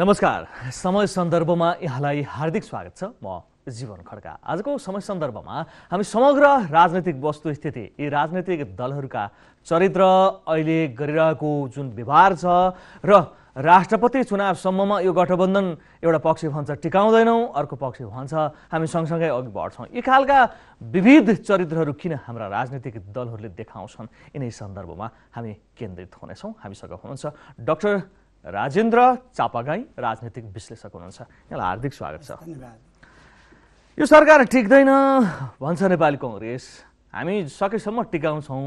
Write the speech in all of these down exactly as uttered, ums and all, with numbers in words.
नमस्कार, समय सन्दर्भमा यहाँलाई हार्दिक स्वागत छ। म जीवन खड्का। आजको समय सन्दर्भमा हामी समग्र राजनीतिक वस्तुस्थिति, यी राजनीतिक दलहरूका चरित्र, अहिले गरिरहेको जुन व्यवहार छ र राष्ट्रपति चुनावसम्ममा यो गठबन्धन एउटा पक्ष भन्छ टिकाउँदैनौँ, अर्को पक्ष भन्छ हामी सँगसँगै अघि बढ्छौँ, यी खालका विविध चरित्रहरू किन हाम्रा राजनीतिक दलहरूले देखाउँछन्, यिनै सन्दर्भमा हामी केन्द्रित हुनेछौँ। हामीसँग हुनुहुन्छ डाक्टर राजेन्द्र चापागाई, राजनीतिक विश्लेषक हुनुहुन्छ। यहाँलाई हार्दिक स्वागत छ। धन्यवाद। यो सरकार टिक्दैन भन्छ नेपाली कांग्रेस, हामी सकेसम्म टिकाउँछौँ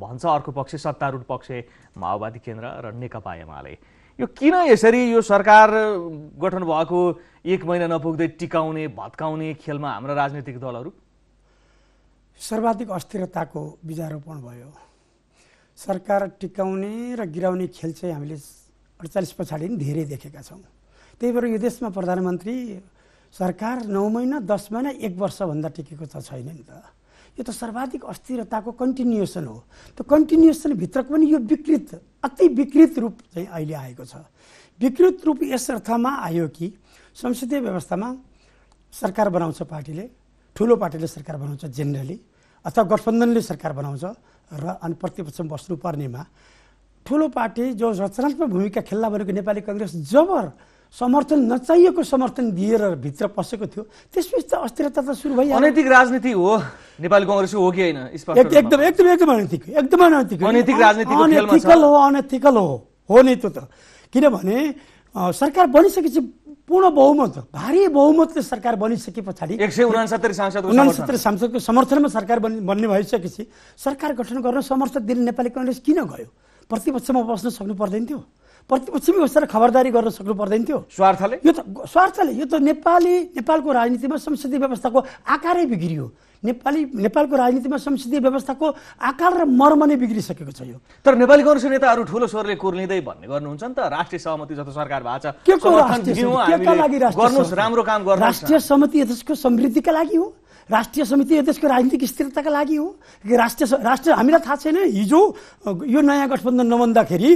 भन्छ अर्को पक्ष, सत्तारूढ पक्ष माओवादी केन्द्र र नेकपा एमाले। यो किन यसरी यो सरकार गठन भएको एक महिना नपुग्दै टिकाउने भत्काउने खेलमा हाम्रा राजनीतिक दलहरू? सर्वाधिक अस्थिरताको बीजारोपण भयो। सरकार टिकाउने र गिराउने खेल चाहिँ हामीले अडचालिस पछाडि नि धेरै देखेका छौँ। त्यही भएर यो देशमा प्रधानमन्त्री सरकार नौ महिना दस महिना एक वर्षभन्दा टिकेको त छैन नि त। यो त सर्वाधिक अस्थिरताको कन्टिन्युएसन हो। त्यो कन्टिन्युएसनभित्रको पनि यो विकृत, अति विकृत रूप चाहिँ अहिले आएको छ। विकृत रूप यस अर्थमा आयो कि संसदीय व्यवस्थामा सरकार बनाउँछ पार्टीले, ठुलो पार्टीले सरकार बनाउँछ जेनरली, अथवा गठबन्धनले सरकार बनाउँछ, र अनि प्रतिपक्षमा बस्नुपर्नेमा ठुलो पार्टी जो रचनात्मक भूमिका खेल्ला भनेको नेपाली कांग्रेस जबर समर्थन नचाहिएको समर्थन दिएर भित्र पसेको थियो। त्यसपछि त अस्थिरता त सुरु भइहाल्यो। अनैतिक राजनीति हो नेपाली कांग्रेस, हो कि हैन? एकदम एकदम एकदम अनैतिक, एकदम अनैतिक, अनैतिक राजनीतिको खेलमा छ। अनैतिकल हो, अनैतिकल हो, हो नि त्यो त। किनभने सरकार बनिसकेपछि पूर्ण बहुमत, भारी बहुमतले सरकार बनिसके पछाडि एक सय उनासत्तरी सांसद उनासत्तरी सांसदको समर्थनमा सरकार बन्ने भइसकेपछि सरकार गठन गर्न समर्थन दिन नेपाली कांग्रेस किन गयो? प्रतिपक्षमा बस्न सक्नु पर्दैन थियो, प्रतिपक्षमै बसेर खबरदारी गर्न सक्नु पर्दैन थियो स्वार्थले। यो त स्वार्थले, यो त नेपाली नेपालको राजनीतिमा संसदीय व्यवस्थाको आकारै बिग्रियो। नेपाली नेपालको राजनीतिमा संसदीय व्यवस्थाको आकार र मर्म नै बिग्रिसकेको छ। यो तर नेपाली कांग्रेस नेताहरू ठुलो स्वरले कुर्लिँदै भन्ने गर्नुहुन्छ नि त। राष्ट्रिय सहमति जस्तो सरकार भएको छ, के को गर्नुस्, राम्रो काम गर्नुस्। राष्ट्रिय सहमति यसको समृद्धिका लागि हो, राष्ट्रिय समिति यो देशको राजनीतिक स्थिरताका लागि हो। राष्ट्रिय राष्ट्र हामीलाई थाहा छैन, हिजो यो नयाँ गठबन्धन नबन्दाखेरि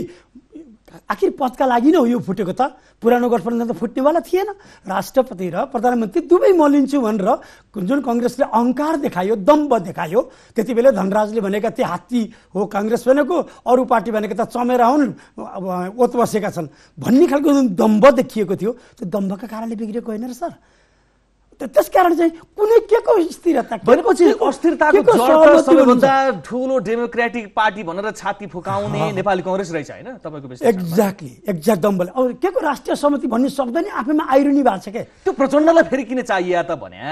आखिर पदका लागि नै हो यो फुटेको, त पुरानो गठबन्धन त फुट्नेवाला थिएन। राष्ट्रपति र प्रधानमन्त्री दुवै म लिन्छु भनेर जुन काङ्ग्रेसले अहङ्कार देखायो, दम्भ देखायो, त्यति बेला धनराजले भनेका थिए हात्ती हो काङ्ग्रेस भनेको, अरू पार्टी भनेको त चमेरा हुन्, ओत बसेका छन् भन्ने खालको जुन दम्भ देखिएको थियो, त्यो दम्भका कारणले बिग्रेको होइन र सर। त्यसकारण चाहिँ कुनै के को स्थिरता भनेपछि अस्थिरताको जड सबैभन्दा ठुलो डेमोक्रेटिक पार्टी भनेर छाती फुकाउने नेपाली कांग्रेस रहेछ, हैन तपाईको विश्लेषण? एक्ज्याक्टली, एक्ज्याक्ट दम्बल। अब के को राष्ट्रिय सहमति भन्ने शब्द नि आफैमा आइरोनी भएको छ के। त्यो प्रचण्डलाई फेरि किन चाहिए त भन्या,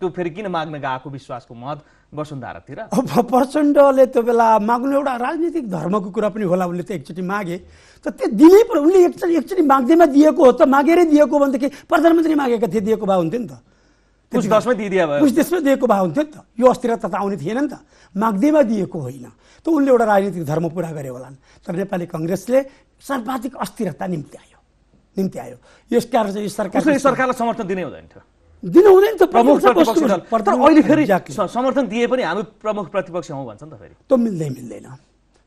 त्यो फेरि किन माग्न गएको विश्वासको मत वसुन्धरातिर? अब प्रचण्डले त्यो बेला माग्नु एउटा राजनीतिक धर्मको कुरा पनि होला, उनले त एकचोटि मागे त त्यो दिनै पर, उनले एकचोटि एकचोटि माग्दैमा दिएको हो त, मागेरै दिएको भनेदेखि प्रधानमन्त्री मागेका थिए दिएको भए हुन्थ्यो नि त। कुछ दसमै दिइदिया भयो, कुछ दसमै दिएको भए हुन्थ्यो नि त। यो अस्थिरता त आउने थिएन नि त, माग्दैमा दिएको होइन। त उनले एउटा राजनीतिक धर्म पुरा गरे होलान्। तर नेपाली काङ्ग्रेसले सर्वाधिक अस्थिरता निम्ति आयो, निम्ति आयो। यसकारण चाहिँ यो सरकारले सरकारलाई समर्थन दिनै हुँदैन थियो, दिनु हुँदैन त। प्रमुख प्रतिपक्षी दल तर अहिले फेरि समर्थन दिए पनि हामी प्रमुख प्रतिपक्ष हौँ भन्छन् त। फेरि त्यो मिल्दै मिल्दैन।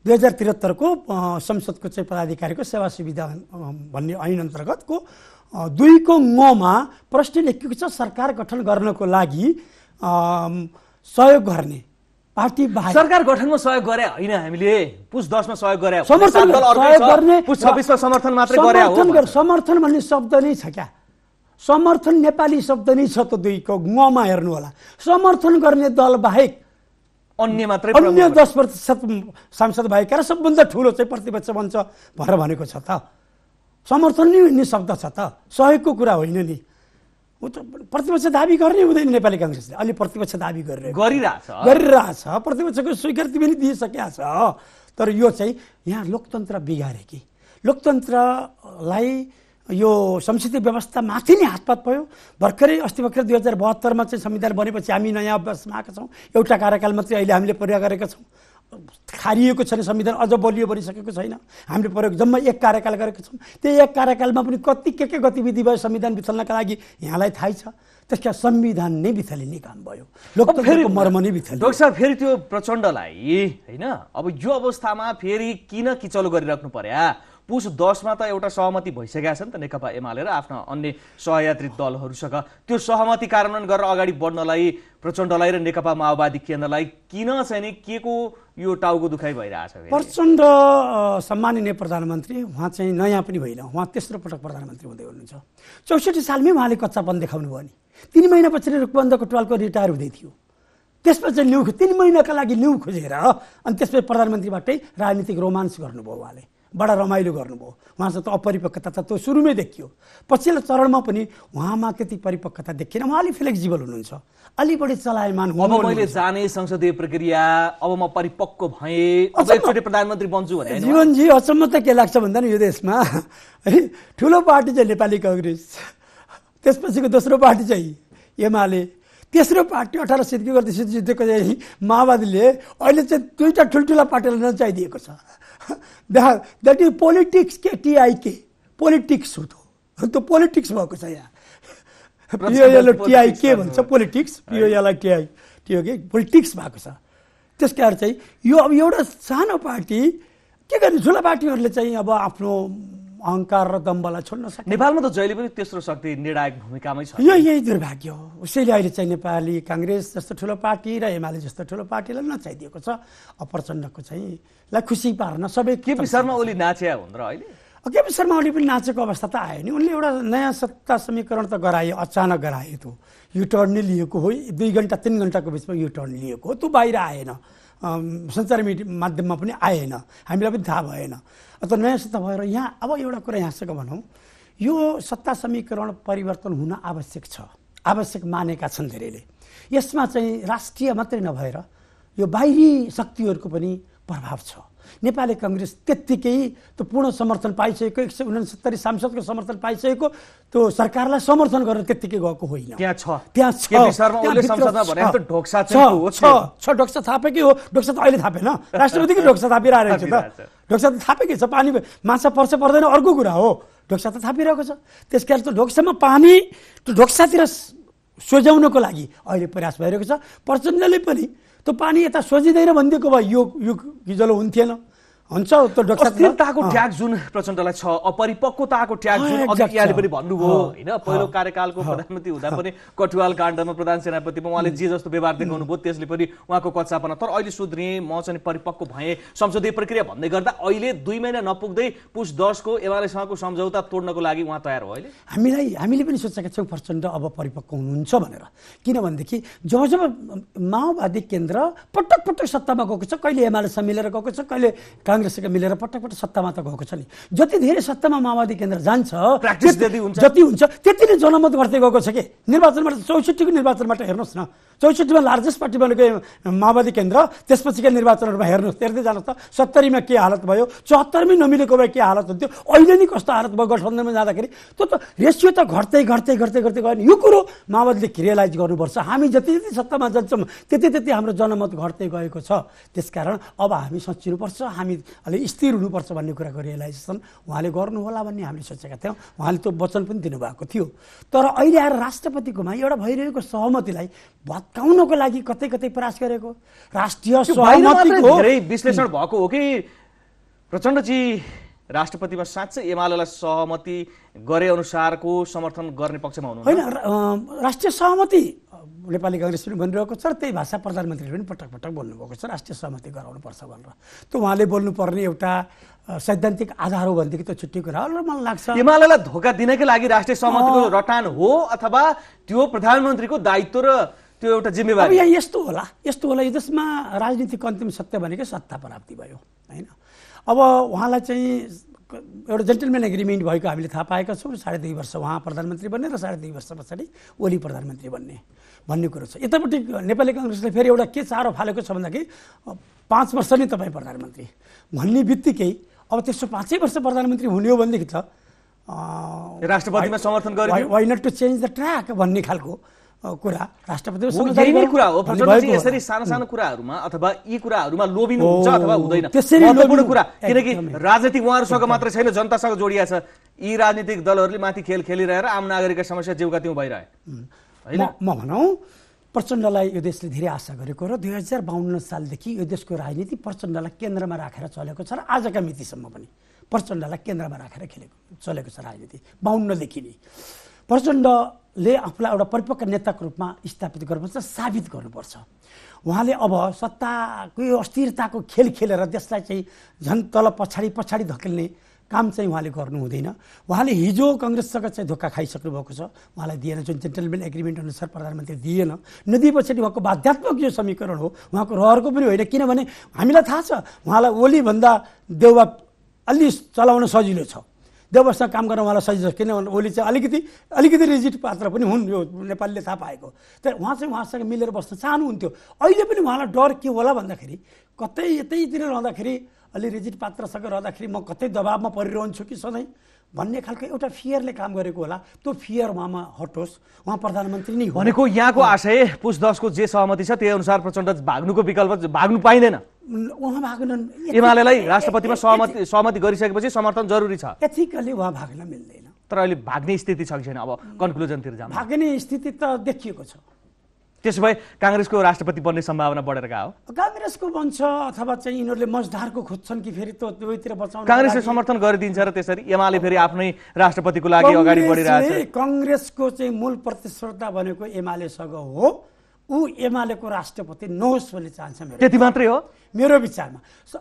दुई हजार त्रिहत्तरको संसदको चाहिँ पदाधिकारीको सेवा सुविधा भन्ने ऐन अन्तर्गतको दुईको ङमा प्रश्न लेखिएको छ, सरकार गठन गर्नको लागि सहयोग गर्ने पार्टी बाहेक। सरकार गठनमा सहयोग गरे होइन, हामीले पुस दसमा सहयोग गरे, समर्थन गर्ने पुस छब्बिसमा समर्थन मात्रै गरे हो। समर्थन भन्ने शब्द नै छ क्या, समर्थन नेपाली शब्द नै छ। त दुईको ङमा हेर्नु होला, समर्थन गर्ने दल बाहेक अन्य मात्रै अन्य दस प्रतिशत सांसद बाहेक र सबभन्दा ठुलो चाहिँ प्रतिपक्ष बन्छ भनेर भनेको छ त। समर्थन नै हुने शब्द छ त, सहयोगको कुरा होइन नि। प्रतिपक्ष दाबी गर्ने हुँदैन नेपाली काङ्ग्रेसले, अहिले प्रतिपक्ष दाबी गरेर गरिरहेछ, गरिरहेछ, प्रतिपक्षको स्वीकृति पनि दिइसकेको छ। तर यो चाहिँ यहाँ लोकतन्त्र बिगारे कि, लोकतन्त्रलाई यो संसदीय व्यवस्था माथि नै हातपात भयो। भर्खरै अस्ति भर्खर दुई हजार बहत्तरमा चाहिँ संविधान बनेपछि हामी नयाँ अभ्यासमा आएका छौँ। एउटा कार्यकाल मात्रै अहिले हामीले प्रयोग गरेका छौँ, खारिएको छैन संविधान, अझ बलियो बनिसकेको छैन। हामीले प्रयोग जम्मा एक कार्यकाल गरेका छौँ। त्यो एक कार्यकालमा पनि कति के के गतिविधि भयो संविधान बिथल्नका लागि, यहाँलाई थाहै छ। त्यसका संविधान नै बिथलिने काम भयो, लोकतन्त्रको मर्म नै बिथलियो। डाक्टर साहब फेरि त्यो प्रचण्डलाई हैन, अब यो अवस्थामा फेरि किन किचलो गरिराख्नु पर्या? पुष दस में तो एउटा सहमति भइसकेको छ नि त नेकपा एमाले र आफ्ना अन्य सहयात्री दलहरूसँग। त्यो सहमति कार्यान्वयन गरेर अगाडि बढ्नलाई प्रचण्डलाई र नेकपा माओवादी केन्द्रलाई किन चाहिँ नि के को यो टाउको दुखाइ भइरहेछ? प्रचण्ड सम्माननीय प्रधानमन्त्री उहाँ चाहिँ नयाँ पनि होइन, उहाँ तेस्रो पटक प्रधानमन्त्री हुँदै हुनुहुन्छ। चौसठी सालमै उहाँले कच्चापन देखाउनु भयो नि। तीन महिना पछि रुकबन्द कोटवालको रिटायर हुँदै थियो, त्यसपछि न्यू तीन महिनाका लागि न्यू खोजेर अनि त्यसपछि प्रधानमन्त्रीबाटै राजनीतिक रोमान्स गर्नुभयो। उहाँले बडा रमाइलो गर्नुभयो, उहाँसँग त अपरिपक्वता त त्यो सुरुमै देखियो, पछिल्लो चरणमा पनि उहाँमा त्यति परिपक्वता देखिएन। उहाँले फ्लेक्सिबल हुनुहुन्छ, अलि बढी चलायमान हुनुहुन्छ। अब मैले जाने संसदीय प्रक्रिया, अब म परिपक्व भएँ, अब एकचोटि प्रधानमन्त्री बन्छु भने जीवनजी अचम्म त के लाग्छ भन्दा नि यो देशमा है ठुलो पार्टी चाहिँ नेपाली कांग्रेस, त्यसपछिको दोस्रो पार्टी चाहिँ एमाले, तेस्रो पार्टी अठारह सीट गर्दै जितेको चाहिँ माओवादीले अहिले चाहिँ दुईटा ठुल्ठुला पार्टीलाई नचाइदिएको छ। द्याट इज पोलिटिक्स के टीआईके पोलिटिक्स हो, त्यो पोलिटिक्स भएको छ। यहाँ पिओएल टीआईके भन्छ politics, P O L T I T O K politics भएको छ। त्यस कारण चाहिँ यो अब एउटा सानो पार्टी के गर्ने? ठुला पार्टीहरूले चाहिँ अब आफ्नो अहंकार र दम्बलाई छोड्न सक्छ। नेपालमा त जहिले पनि तेस्रो शक्ति निर्णायक भूमिकामै छ। यही यही दुर्भाग्य हो। उसैले अहिले चाहिँ नेपाली कांग्रेस जस्तो ठुलो पार्टी र एमाले जस्तो ठुलो पार्टीलाई नचाहिदिएको छ। प्रचण्डको चाहिँ लाई खुसी पार्न सबै केपी शर्मा ओली नाचे हुन् र अहिले केपी शर्मा ओली पनि नाचेको अवस्था त आयो नि। उनले एउटा नयाँ सत्ता समीकरण त गरायो, अचानक गरायो, त्यो युटर्न लिएको हो, दुई घण्टा तीन घण्टाको बिचमा युटर्न लिएको हो। त्यो बाहिर आएन, सञ्चार मिडिया माध्यममा पनि आएन, हामीलाई पनि थाहा भएन। अब नयाँ सत्ता भएर यहाँ अब एउटा कुरा यहाँसँग भनौँ, यो सत्ता समीकरण परिवर्तन हुन आवश्यक छ, आवश्यक मानेका छन् धेरैले। यसमा चाहिँ राष्ट्रिय मात्रै नभएर यो बाहिरी शक्तिहरूको पनि प्रभाव छ। नेपाली कांग्रेस त्यत्तिकै त पूर्ण समर्थन पाइसकेको, एक सय उनसत्तरी सांसदको समर्थन पाइसकेको, त्यो सरकारलाई समर्थन गरेर त्यत्तिकै गएको होइन। त्यहाँ छ, त्यहाँ छ केपी शर्मा ओलीले संसदमा भने त ढोक्सा चाहिँ हो, छ छ ढोक्सा थापेकै हो। ढोक्सा त अहिले थापेन, राष्ट्रपतिको ढोक्सा थापिरहेको छ त। ढोक्सा त थापेकै छ, पानी माछा पर्छ पर्दैन अर्को कुरा हो, ढोक्सा त थापिरहेको छ। त्यसकारण त्यो ढोक्सामा पानी, त्यो ढोक्सातिर सोझ्याउनको लागि अहिले प्रयास भइरहेको छ। प्रचण्डले पनि त्यो पानी यता सोझिँदैन भनिदिएको भए यो यो हिजोलो हुन्थेन। हुन्छ त्यो अस्थिरताको ट्याग जुन प्रचण्डलाई छ, अपरिपक्वताको ट्याग जुन अझै यहाँले पनि भन्नुभयो होइन, पहिलो कार्यकालको प्रधानमन्त्री हुँदा पनि कटुवाल काण्डमा प्रधान सेनापतिमा उहाँले जे जस्तो व्यवहार देखाउनु भयो त्यसले पनि उहाँको कच्चापन, तर अहिले सुध्रिए, म चाहिँ परिपक्व भएँ। संसदीय प्रक्रिया भन्दै गर्दा अहिले दुई महिना नपुग्दै पुष दसको एमालेसँगको सम्झौता तोड्नको लागि उहाँ तयार हो अहिले? हामीलाई हामीले पनि सोचेका छौँ प्रचण्ड अब परिपक्व हुनुहुन्छ भनेर, किनभनेदेखि जब जब माओवादी केन्द्र पटक पटक सत्तामा गएको छ, कहिले एमालेसँग मिलेर गएको छ, कहिले कांग्रेससँग मिलेर पटक पटक सत्तामा त गएको छ नि। जति धेरै सत्तामा माओवादी केन्द्र जान्छ जति हुन्छ त्यति नै जनमत बढ्दै गएको छ। कि निर्वाचनबाट चौसठीको निर्वाचनबाट हेर्नुहोस् न, चौसठीमा लार्जेस्ट पार्टी बनेको माओवादी केन्द्र, त्यसपछिका निर्वाचनहरूमा हेर्नुहोस् हेर्दै जानुहोस् त सत्तरीमा के हालत भयो, चौहत्तरमै नमिलेको भए के हालत हुन्थ्यो, अहिले नि कस्तो हालत भयो। गठबन्धनमा जाँदाखेरि त्यो त रेसियो त घट्दै घट्दै घट्दै घट्दै गयो नि। यो कुरो माओवादीले रियलाइज गर्नुपर्छ, हामी जति जति सत्तामा जान्छौँ त्यति त्यति हाम्रो जनमत घट्दै गएको छ। त्यसकारण अब हामी सोच्नुपर्छ, हामी अलि स्थिर हुनुपर्छ भन्ने कुराको रियलाइजेसन उहाँले गर्नुहोला भन्ने हामीले सोचेका थियौँ। उहाँले त्यो वचन पनि दिनुभएको थियो, तर अहिले आएर राष्ट्रपतिकोमा एउटा भइरहेको सहमतिलाई भत्काउनको लागि कतै कतै प्रयास गरेको राष्ट्रिय सहमतिको धेरै विश्लेषण भएको हो कि प्रचण्डजी राष्ट्रपतिमा साँच्चै एमालेलाई सहमति गरे अनुसारको समर्थन गर्ने पक्षमा हुनुहुन्छ? होइन, राष्ट्रिय सहमति नेपाली कांग्रेस पनि भनिरहेको छ, त्यही भाषा प्रधानमन्त्रीले पनि पटक पटक बोल्नुभएको छ, राष्ट्रिय सहमति गराउनुपर्छ भनेर। त्यो उहाँले बोल्नुपर्ने एउटा सैद्धान्तिक आधार हो भनेदेखि त छुट्टै कुरा हो। मलाई लाग्छ एमालेलाई धोका दिनकै लागि राष्ट्रिय सहमतिको रटान हो, अथवा त्यो प्रधानमन्त्रीको दायित्व र त्यो एउटा जिम्मेवारी? यहाँ यस्तो होला, यस्तो होला यसमा राजनीतिक अन्तिम सत्य भनेको सत्ता प्राप्ति भयो होइन। अब उहाँलाई चाहिँ एउटा जेन्टलम्यान एग्रिमेन्ट भएको हामीले थाहा पाएका छौँ, साढे दुई वर्ष उहाँ प्रधानमन्त्री बन्ने र साढे दुई वर्ष पछाडि ओली प्रधानमन्त्री बन्ने भन्ने कुरो छ। यतापट्टि नेपाली काङ्ग्रेसले फेरि एउटा के चारो फालेको छ भन्दाखेरि पाँच वर्ष नै तपाईँ प्रधानमन्त्री भन्ने बित्तिकै अब त्यसो पाँचै वर्ष प्रधानमन्त्री हुने हो भनेदेखि त राष्ट्रपतिमा समर्थन गर्ने, why not to change the track भन्ने खालको कुरा राष्ट्रपतिको समझदारी कुरा हो। प्रचण्डजी यसरी सानो सानो कुराहरुमा अथवा यी कुराहरुमा लोभिनु हुन्छ अथवा हुँदैन? महत्त्वपूर्ण कुरा, किनकि राजनीति उहाँहरुसँग मात्र छैन, जनतासँग जोडिया छ। यी राजनीतिक दलहरुले माथि खेल खेलिरहेर आम नागरिकका समस्या ज्यूका त्यही भइरहे हैन। म भनौ प्रचण्डलाई यो देशले धेरै आशा गरेको र दुई हजार बाहन्न सालदेखि यो देशको राजनीति प्रचण्डलाई केन्द्रमा राखेर चलेको छ र आजका मितिसम्म पनि प्रचण्डलाई केन्द्रमा राखेर खेलेको चलेको छ राजनीति बाउन्न देखि नै। प्रचण्डले आफूलाई एउटा परिपक्व नेताको रूपमा स्थापित गर्नुपर्छ, साबित गर्नुपर्छ। उहाँले अब सत्ताको अस्थिरताको खेल खेलेर देशलाई चाहिँ झन् तल पछाडि पछाडि धकेल्ने काम चाहिँ उहाँले गर्नु हुँदैन। उहाँले हिजो कांग्रेससँग चाहिँ धोका खाइसक्नु भएको छ, उहाँलाई दिएन जुन जेन्टलमेन एग्रिमेन्ट अनुसार प्रधानमन्त्री दिएन। नदिएपछि उहाँको बाध्यात्मक यो समीकरण हो, उहाँको रहरको पनि होइन, किनभने हामीलाई थाहा छ उहाँलाई ओलीभन्दा देउवा अलि चलाउन सजिलो छ, देउवासँग काम गर्न उहाँलाई सजिलो छ, किनभने ओली चाहिँ अलिकति अलिकति रिजिट पात्र पनि हुन्, यो नेपालले थाहा पाएको। तर उहाँ चाहिँ उहाँसँग मिलेर बस्न चाहनुहुन्थ्यो। अहिले पनि उहाँलाई डर के होला भन्दाखेरि कतै यतैतिर रहँदाखेरि अलि रिजिट पात्रसँग रहँदाखेरि म कतै दबावमा परिरहन्छु कि सधैँ भन्ने खालको एउटा फियरले काम गरेको होला। त्यो फियर उहाँमा हटोस्, उहाँ प्रधानमन्त्री नै भनेको यहाँको आशय पुस दसको जे सहमति छ त्यही अनुसार प्रचण्ड भाग्नुको विकल्प भाग्नु पाइँदैन। उहाँ भाग्न एमालेलाई राष्ट्रपतिमा सहमति सहमति गरिसकेपछि समर्थन जरुरी छ, एथिकली उहाँ भाग्न मिल्दैन। तर अहिले भाग्ने स्थिति छ कि छैन अब कन्क्लुजनतिर जाम भाग्ने स्थिति त देखिएको छ। त्यसो भए काङ्ग्रेसको राष्ट्रपति बन्ने सम्भावना बढेर गयो, काङ्ग्रेसको बन्छ अथवा चाहिँ यिनीहरूले मजधारको खोज्छन् कि फेरि त्यो दुवैतिर बचाउन काङ्ग्रेसले समर्थन गरिदिन्छ र त्यसरी एमाले फेरि आफ्नै राष्ट्रपतिको लागि अगाडि बढिरहेछ। काङ्ग्रेसको चाहिँ मूल प्रतिस्पर्धा भनेको एमालेसँग हो, ऊ एमालेको राष्ट्रपति नहोस् भन्ने चाहन्छ मेरो, त्यति मात्रै हो मेरो विचारमा।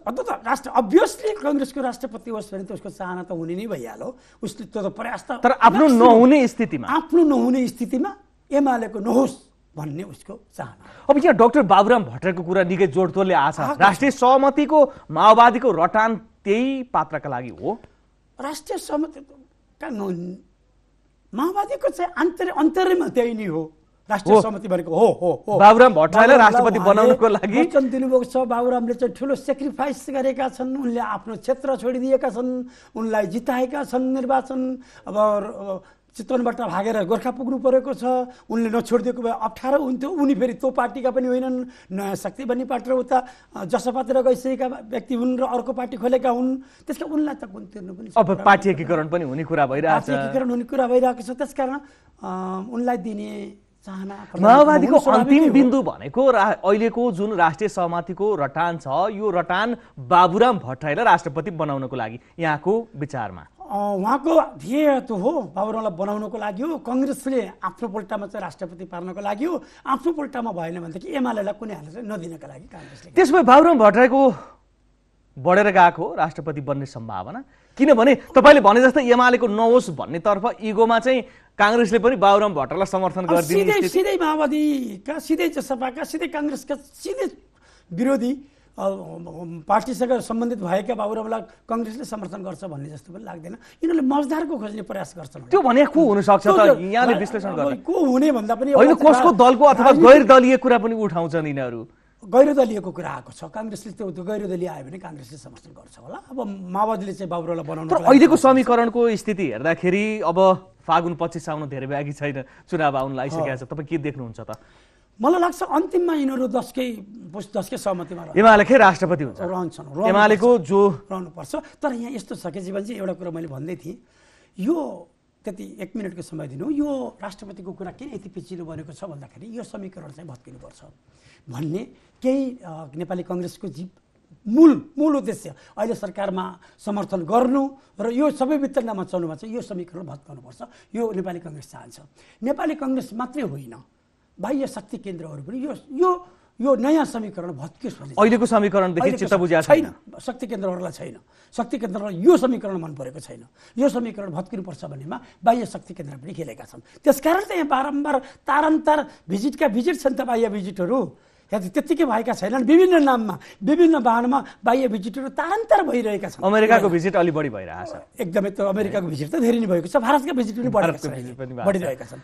अझ त राष्ट्र अभियसली काङ्ग्रेसको राष्ट्रपति होस् भने त उसको चाहना त हुने नै भइहाल्यो, उसले त्यो त प्रयास त। तर आफ्नो नहुने स्थितिमा आफ्नो नहुने स्थितिमा एमालेको नहोस् भन्ने उसको चाहना। अब यहाँ डाक्टर बाबुराम भट्टराईको कुरा निकै जोडतोडले आछ, राष्ट्रिय सहमतिको माओवादीको रटान त्यही पात्रका लागि हो। राष्ट्रिय सहमति माओवादीको चाहिँ आन्तरिक अन्तर्यमा त्यही नै हो, राष्ट्रिय सहमति भनेको हो हो हो। बाबुराम भट्टराईलाई राष्ट्रपति बनाउनको लागि वचन दिनुभएको छ, बाबुरामले चाहिँ ठुलो सेक्रिफाइस गरेका छन्, उनले आफ्नो क्षेत्र छोडिदिएका छन्, उनलाई जिताएका छन् निर्वाचन। अब चितवनबाट भागेर गोर्खा पुग्नु परेको छ, उनले नछोडिदिएको भए अप्ठ्यारो हुन्थ्यो। उनी फेरि त्यो पार्टीका पनि होइनन्, नयाँ शक्ति भन्ने पार्टी र उता जसपातिर गइसकेका व्यक्ति हुन् र अर्को पार्टी खोलेका हुन्, त्यसले उनलाई त गुण तिर्नु पनि अब पार्टी एकीकरण पनि हुने कुरा भइरहेको छ, एकीकरण हुने कुरा भइरहेको छ। त्यसकारण उनलाई दिने चाहना माओवादीको अन्तिम बिन्दु भनेको अहिलेको जुन राष्ट्रिय सहमतिको रटान छ, यो रटान बाबुराम भट्टराईलाई राष्ट्रपति बनाउनको लागि यहाँको विचारमा उहाँको ध्येय त हो बाबुरामलाई बनाउनको लागि हो, काङ्ग्रेसले आफ्नो पोल्टामा चाहिँ राष्ट्रपति पार्नको लागि हो, आफ्नो पोल्टामा भएन भनेदेखि एमालेलाई कुनै हालतले नदिनका लागि काङ्ग्रेसले। त्यसमै बाबुराम भट्टराईको बढेर गएको राष्ट्रपति बन्ने सम्भावना, किनभने तपाईँले भने जस्तै एमालेको नहोस् भन्नेतर्फ इगोमा चाहिँ काङ्ग्रेसले पनि बाबुराम भट्टराईलाई समर्थन गरिदिन्छ। सिधै सिधै माओवादीका सिधै जसपाका सिधै काङ्ग्रेसका सिधै विरोधी पार्टीसँग सम्बन्धित भएका बाबुरामलाई काङ्ग्रेसले समर्थन गर्छ भन्ने जस्तो पनि लाग्दैन, यिनीहरूले मजदारको खोज्ने प्रयास गर्छन्। त्यो भने को हुन सक्छ त, यहाँले विश्लेषण गर्ने को हुने भन्दा पनि अहिले कसको दलको अथवा गैर दलीय कुरा पनि उठाउँछन् यिनीहरू। गैर दलीयको कुरा आएको छ, काङ्ग्रेसले त्यो गैर दलीय आयो भने काङ्ग्रेसले समर्थन गर्छ होला। अब माओवादीले चाहिँ बाबुरामलाई बनाउनु। तर अहिलेको समीकरणको स्थिति हेर्दाखेरि अब फागुन पच्चिस आउनु धेरै बाँकी छैन, चुनाव आउनु लागिसकेको छ, तपाईँ के देख्नुहुन्छ त? मलाई लाग्छ अन्तिममा यिनीहरू दसकै दसकै सहमतिमा एमालेकै राष्ट्रपति हुन्छ रहन्छन्, एमालेको जो रहनुपर्छ। तर यहाँ यस्तो छ कि जीवनजी, एउटा कुरा मैले भन्दै थिएँ, यो त्यति एक मिनटको समय दिनु, यो राष्ट्रपतिको कुरा किन यति पिचिलो बनेको छ भन्दाखेरि यो समीकरण चाहिँ भत्किनुपर्छ भन्ने केही नेपाली काङ्ग्रेसको जीव मूल मूल उद्देश्य अहिले सरकारमा समर्थन गर्नु र यो सबै वितरणामा चल्नुमा चाहिँ यो समीकरण भत्काउनुपर्छ, यो नेपाली काङ्ग्रेस चाहन्छ। नेपाली काङ्ग्रेस मात्रै होइन, बाह्य शक्ति केन्द्रहरू पनि यो यो यो नयाँ समीकरण भत्कियोस्। अहिलेको समीकरण देखि चित्त बुझाएको छैन, शक्ति केन्द्रहरूलाई छैन, शक्ति केन्द्रलाई यो समीकरण मन परेको छैन, यो समीकरण भत्किनुपर्छ भन्नेमा बाह्य शक्ति केन्द्र पनि खेलेका छन्। त्यसकारण त यहाँ बारम्बार तारन्तार भिजिटका भिजिट छन् त, बाह्य भिजिटहरू यदि त्यत्तिकै भएका छैनन्, विभिन्न नाममा विभिन्न वाहनमा बाह्य भिजिटहरू तारन्तर भइरहेका छन्। अमेरिकाको भिजिट अलि बढी भइरहेको छ, एकदमै त्यो अमेरिकाको भिजिट त धेरै नै भएको छ, भारतका भिजिट पनि बढिरहेका छन्।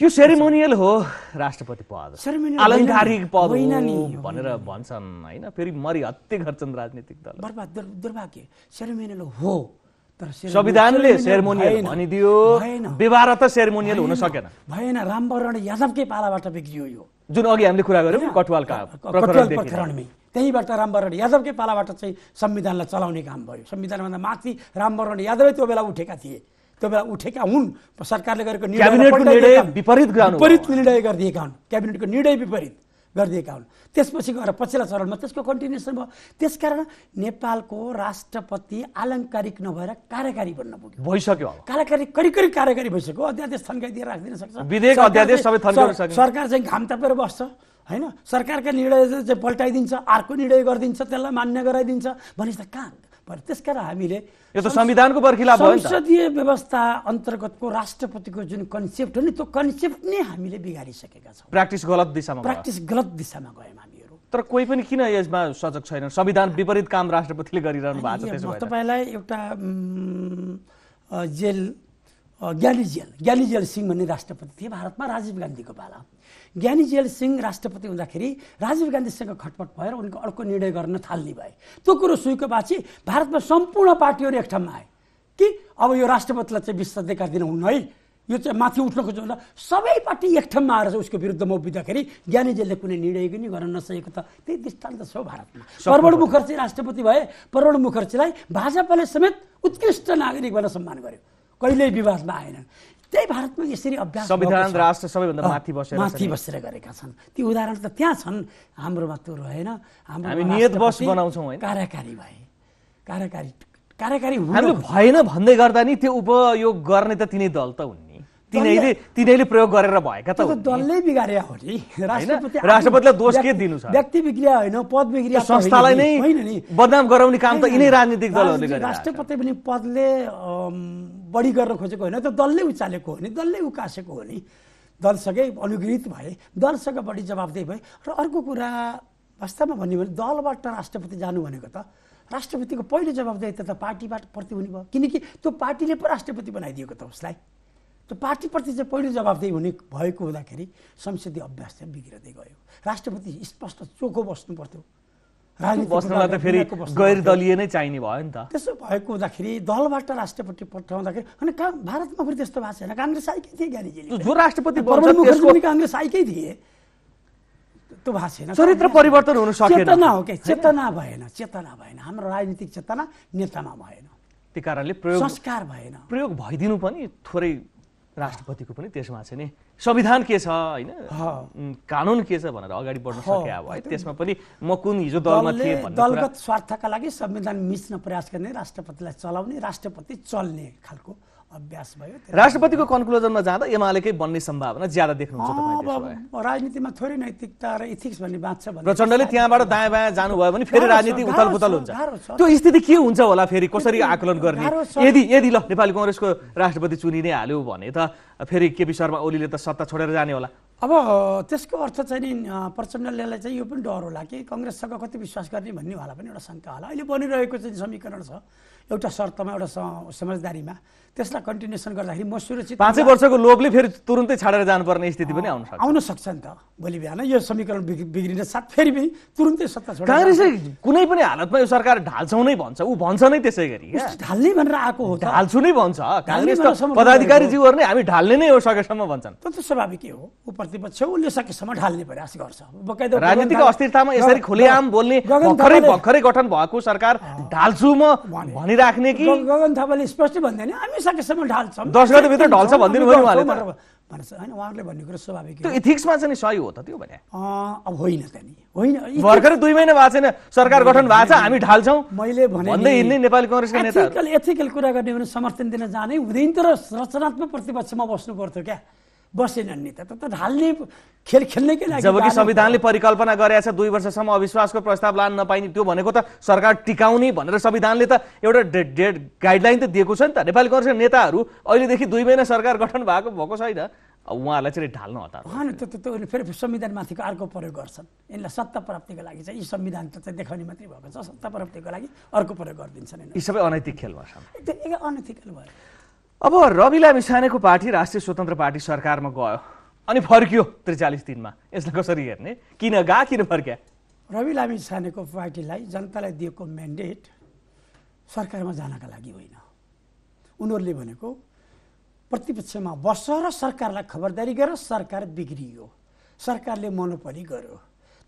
यो सेरेमोनियल हो राष्ट्रपति पद, आलङ्कारिक पद भनेर भन्छन् हैन, फेरि मरिहत्ते गर्छन् राजनीतिक दल। बर्बाद दुर्भाग्य सेरेमोनियल हो, तर संविधानले सेरेमोनियल भनिदियो, व्यवहार त सेरेमोनियल हुन सकेन, भएन। रामवरण यादवकै पालाबाट बिग्रियो यो, जुन अघि हामीले कुरा गर्यौं कटवालका प्रकरणमै, त्यहीबाट रामवरण यादवकै पालाबाट चाहिँ संविधानलाई चलाउने काम भयो। संविधानभन्दा माथि रामवरण यादवै त्यो बेला उठेका थिए, त्यो बेला उठेका हुन्, सरकारले गरेको निर्णय विपरीत विपरीत निर्णय गरिदिएका हुन्, क्याबिनेटको निर्णय विपरीत। गरिदिएका हुन्। त्यसपछि गएर पछिल्ला चरणमा त्यसको कन्टिन्युसन भयो। त्यसकारण नेपालको राष्ट्रपति आलङ्कारिक नभएर कार्यकारी बन्न पुग्यो, भइसक्यो। कार्यकारी करिकरी कार्यकारी भइसक्यो। अध्यादेश थन्काइदिएर राख्दिन सक्छ, विधेयक अध्यादेश सबै थन्काउन सक्छ। सरकार चाहिँ घाम तापेर बस्छ हैन, सरकारका निर्णय चाहिँ पल्टाइदिन्छ, अर्को निर्णय गरिदिन्छ, त्यसलाई मान्य गराइदिन्छ भनिन्छ कहाँ। त्यसकारण हामीले यो त संविधानको बर्खिलाफ भयो। संसदीय व्यवस्था अन्तर्गतको राष्ट्रपतिको जुन कन्सेप्ट हो नि, त्यो कन्सेप्ट नै हामीले बिगारिसकेका छौँ। प्र्याक्टिस गलत दिशामा प्र्याक्टिस गलत दिशामा गयौँ हामीहरू। तर कोही पनि किन यसमा सजग छैन? संविधान विपरीत काम राष्ट्रपतिले गरिरहनु भएको छ। त्यसो भए तपाईलाई एउटा जेल ज्ञानी जेल ज्ञानी जेल सिंह भन्ने राष्ट्रपति थिए भारतमा, राजीव गान्धीको पाला। ज्ञानी जेल सिंह राष्ट्रपति हुँदाखेरि राजीव गान्धीसँग खटपट भएर उनको अर्को निर्णय गर्न थाल्ने भए। त्यो कुरो सुईको बाछी भारतमा सम्पूर्ण पार्टीहरू एक ठाउँमा आए कि अब यो राष्ट्रपतिलाई चाहिँ विश्राध्य गरिदिन हुन्न है, यो चाहिँ माथि उठ्नको जोड्दा सबै पार्टी एक ठाउँमा आएर उसको विरुद्धमा उभिँदाखेरि ज्ञानी जेलले कुनै निर्णय पनि गर्न नसकेको त त्यही दृष्टान्त छ भारतमा। प्रवण मुखर्जी राष्ट्रपति भए, प्रवण मुखर्जीलाई भाजपाले समेत उत्कृष्ट नागरिक भनेर सम्मान गर्यो, कहिल्यै विवादमा आएनन्। त्यही भारतमा यसरी अभ्यास संविधान राष्ट्र सबैभन्दा माथि बसेर माथि बसेर गरेका छन्। ती उदाहरण त त्यहाँ छन्, हाम्रोमा त्यो रहेन। हामी नियत बस बनाउँछौँ हैन, कार्यकारी भए, कार्यकारी कार्यकारी हुनु भएन भन्दै गर्दा नि त्यो उपयोग गर्ने त तिनै दल त हुन् नि, तिनैले तिनैले प्रयोग गरेर भएका त हुन्। त्यो दलले बिगार्या हो नि। राष्ट्रपति राष्ट्रपतिलाई दोष के दिनु छ? व्यक्ति बिग्रिया होइन, पद बिग्रिया, संस्थालाई नै बदनाम गराउने काम त यिनै राजनीतिक दलहरूले गरे। राष्ट्रपति पनि पदले बढी गर्न खोजेको होइन, त दलले उचालेको हो नि, दलले उकासेको हो नि। दलसँगै अनुगृहित भए, दलसँग बढी जवाबदेही भए। र अर्को कुरा वास्तवमा भन्यो भने दलबाट राष्ट्रपति जानु भनेको त राष्ट्रपतिको पहिलो जवाबदेही त पार्टीबाट प्रति हुने भयो, किनकि त्यो पार्टीले पो राष्ट्रपति बनाइदिएको त उसलाई। त्यो पार्टीप्रति चाहिँ पहिलो जवाबदेही हुने भएको हुँदाखेरि संसदीय अभ्यास चाहिँ बिग्रिँदै गयो। राष्ट्रपति स्पष्ट चोखो बस्नु पर्थ्यो, बस्नलाई त फेरि गैर दलीय नै चाहिने भयो नि त। त्यसो भएको हुँदाखेरि दलबाट राष्ट्रपति पठाउँदाखेरि अनि कहाँ भारतमा फेरि त्यस्तो भएको छैन। काङ्ग्रेस आएकै थिए ज्ञानीजीले, जो राष्ट्रपति काङ्ग्रेस आएकै थिए, त्यो भएको छैन। चरित्र परिवर्तन हुन सकेन, चेतना हो के चेतना भएन, चेतना भएन। हाम्रो राजनीतिक चेतना नेतामा भएन, त्यही कारणले प्रयोग संस्कार भएन। प्रयोग भइदिनु पनि थोरै राष्ट्रपतिको पनि त्यसमा चाहिँ नि संविधान के छ हैन, कानुन के छ भनेर अगाडि बढ्न सके अब है। त्यसमा पनि म कुन हिजो दलमा थिएँ भन्ने दलगत स्वार्थका लागि संविधान मिच्न प्रयास गर्ने, राष्ट्रपतिलाई चलाउने, राष्ट्रपति चल्ने खालको अभ्यास भयो। राष्ट्रपतिको कन्क्लुजनमा जाँदा एमालेकै बन्ने सम्भावना ज्यादा देख्नुहुन्छ तपाईले? अब राजनीतिमा थोरै नैतिकता र इथिक्स भन्ने बात छ भने प्रचण्डले त्यहाँबाट दायाँ बायाँ जानु भयो भने फेरि राजनीति उथलपुथल हुन्छ। त्यो स्थिति के हुन्छ होला? फेरि कसरी आकलन गर्ने? यदि यदि ल नेपाली कांग्रेसको राष्ट्रपति चुनिने हाल्यो भने त फेरि केपी शर्मा ओलीले त सत्ता छोडेर जाने होला। अब त्यसको अर्थ चाहिँ नि प्रचण्डले चाहिँ यो पनि डर होला कि काङ्ग्रेससँग कति विश्वास गर्ने भन्ने होला, पनि एउटा शङ्का होला। अहिले बनिरहेको चाहिँ समीकरण छ एउटा शर्तमा, एउटा समझदारीमा, त्यसलाई कन्टिन्युसन गर्दाखेरि म सुरक्षित। पाँचै वर्षको लोभले फेरि तुरुन्तै छाडेर जानुपर्ने स्थिति पनि आउन सक्छ, आउन सक्छ नि त। भोलि बिहान यो समीकरण बिग्रिन साथ फेरि पनि तुरुन्तै सत्ता छोड्छ। काङ्ग्रेसले कुनै पनि हालतमा यो सरकार ढाल्छौँ नै भन्छ, ऊ भन्छ नै। त्यसै गरी ढाल्ने भनेर आएको हो, ढाल्छु नै भन्छ काङ्ग्रेस पदाधिकारीज्यूहरू नै। हामी ढाल्ने नै हो सकेसम्म भन्छन्, त्यो त स्वाभाविकै हो। ऊ प्रतिपक्ष उसले सकेसम्म ढाल्ने प्रयास गर्छ। राजनीतिक अस्थिरतामा यसरी खुलेआम बोल्ने, भर्खरै भर्खरै गठन भएको सरकार ढाल्छु म भनिराख्ने कि? गगन थापाले स्पष्ट भन्दैन हामी सकेसम्म ढाल्छौँ, दस गते भित्र ढल्छ भनिदिनु भयो उहाँले भन्छ हैन। उहाँहरूले भन्ने कुरा स्वाभाविक हो। त्यो इथिक्समा चाहिँ सही हो त त्यो भने? अब होइन त नि, होइन। भर्खरै दुई महिना भएको छैन सरकार गठन भएको छ, हामी ढाल्छौँ मैले भन्दै हिँड्ने नेपाली काङ्ग्रेसका नेताहरूले एथिकल कुरा गर्ने भने समर्थन दिन जानै हुँदैन। तर रचनात्मक प्रतिपक्षमा बस्नु पर्थ्यो क्या, बसेनन् नि त। त ढाल्ने खेल खेल्नकै लागि जबकि संविधानले परिकल्पना गरेका छ दुई वर्षसम्म अविश्वासको प्रस्ताव लान नपाइने, त्यो भनेको त सरकार टिकाउने भनेर संविधानले त एउटा डेड गाइडलाइन त दिएको छ नि त। नेपाली काङ्ग्रेसका नेताहरू अहिलेदेखि दुई महिना सरकार गठन भएको भएको छैन, उहाँहरूलाई चाहिँ ढाल्न हतार होइन। त्यो त त्यो फेरि संविधानमाथिको अर्को प्रयोग गर्छन् यिनलाई, सत्ता प्राप्तिको लागि चाहिँ यी संविधान त चाहिँ देखाउने मात्रै भएको छ, सत्ता प्राप्तिको लागि अर्को प्रयोग गरिदिन्छन्। यी सबै अनैतिक खेल भएछ, एकदम अनैतिक खेल भयो। अब रवि लामी छानेको पार्टी राष्ट्रिय स्वतन्त्र पार्टी सरकारमा गयो अनि फर्कियो त्रिचालिस दिनमा, यसलाई कसरी हेर्ने? किन गा किन फर्क्या? रवि लामी छानेको पार्टीलाई जनतालाई दिएको म्यान्डेट सरकारमा जानका लागि होइन। उनीहरूले भनेको प्रतिपक्षमा बस र सरकारलाई खबरदारी गर, सरकार बिग्रियो, सरकारले मोनोपोली गर्यो,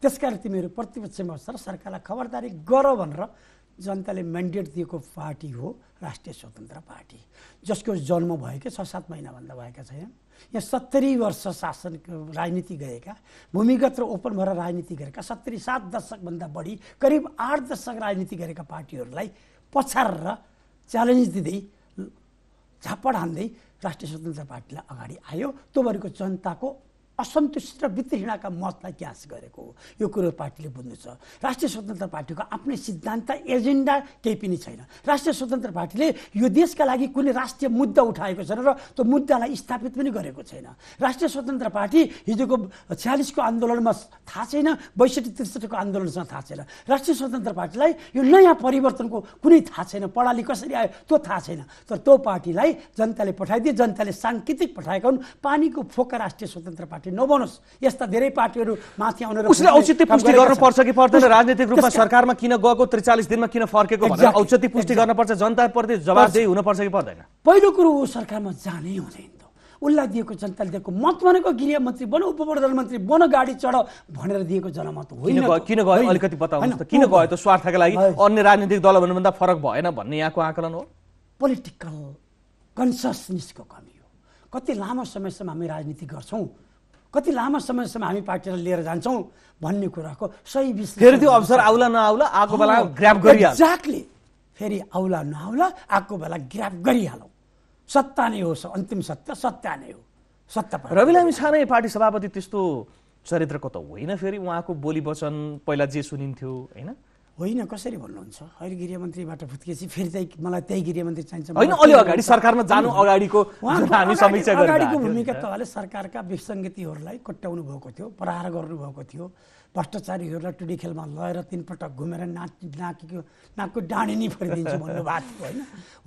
त्यसकारण तिमीहरू प्रतिपक्षमा बसेर सरकारलाई खबरदारी गर भनेर जनताले म्यान्डेट दिएको पार्टी हो राष्ट्रिय स्वतन्त्र पार्टी, जसको जन्म भएको छ सात महिनाभन्दा भएको छैन। यहाँ सत्तरी वर्ष शासन राजनीति गरेका, भूमिगत र ओपन भएर राजनीति गरेका, सत्तरी सात दशकभन्दा बढी करिब आठ दशक राजनीति गरेका पार्टीहरूलाई पछारेर च्यालेन्ज दिँदै झापड हान्दै राष्ट्रिय स्वतन्त्र पार्टीलाई अगाडि आयो। तोभरिको जनताको असन्तुष्ट र वितृष्णाका मतलाई क्यास गरेको हो। यो कुरो पार्टीले बुझ्नु छ। राष्ट्रिय स्वतन्त्र पार्टीको आफ्नै सिद्धान्त एजेन्डा केही पनि छैन। राष्ट्रिय स्वतन्त्र पार्टीले यो देशका लागि कुनै राष्ट्रिय मुद्दा उठाएको छैन र त्यो मुद्दालाई स्थापित पनि गरेको छैन। राष्ट्रिय स्वतन्त्र पार्टी हिजोको छयालिसको आन्दोलनमा थाहा छैन, बैसठी त्रिसठीको आन्दोलनसँग थाहा छैन। राष्ट्रिय स्वतन्त्र पार्टीलाई यो नयाँ परिवर्तनको कुनै थाहा छैन, प्रणाली कसरी आयो त्यो थाहा छैन। तर त्यो पार्टीलाई जनताले पठाइदिए, जनताले साङ्केतिक पठाएका हुन्। पानीको फोका राष्ट्रिय स्वतन्त्र पार्टी नबनोस्। यस्ता धेरै पार्टीहरू माथि आउनेर उसले औचित्य पुष्टि गर्नुपर्छ कि पर्दैन? राजनीतिक रूपमा सरकारमा किन गएको, त्रिचालिस दिनमा किन फर्केको भनेर औचित्य पुष्टि गर्नुपर्छ। जनताप्रति जवाबदेही हुनुपर्छ कि पर्दैन? पहिलो कुरो सरकारमा जानै हुँदैन। उसलाई दिएको, जनताले दिएको मत भनेको गृहमन्त्री बन, उपप्रधानमन्त्री बन, गाडी चढ भनेर दिएको जनमत होइन। किन गयो अलिकति बताउनु त, किन गयो त? स्वार्थका लागि अन्य राजनीतिक दलभन्दा फरक भएन भन्ने यहाँको आकलन हो? पोलिटिकल कन्सियसनेसको कमी हो। कति लामो समयसम्म हामी राजनीति गर्छौं, कति लामो समयसम्म हामी पार्टीलाई लिएर जान्छौँ भन्ने कुराको सही विश्लेषण। फेरि त्यो अवसर आउला नआउला आएको बेला ग्र्याब गरिहाल्छ। एक्ज्याक्टली, फेरि आउला नआउला आएको बेला ग्र्याब गरिहालौँ। सत्ता नै हो, अन्तिम सत्ता सत्ता नै हो। सत्ता रवि लामी छाने पार्टी सभापति त्यस्तो चरित्रको त होइन। फेरि उहाँको बोली वचन पहिला जे सुनिन्थ्यो होइन, होइन कसरी भन्नुहुन्छ? अहिले गृहमन्त्रीबाट फुत्केपछि फेरि त्यही मलाई त्यही गृहमन्त्री चाहिन्छ होइन। अलि अगाडि सरकारमा जानु अगाडिको हामी समीक्षा गर्यौँ। अगाडिको भूमिका तपाईँले सरकारका विसङ्गतिहरूलाई कोट्याउनु भएको थियो, प्रहार गर्नुभएको थियो, भ्रष्टाचारीहरूलाई टुडी खेलमा लगेर तिनपटक घुमेर नाक नाकीको नाकको डाँडी नै फरिदिन्छु भन्नुभएको थियो होइन।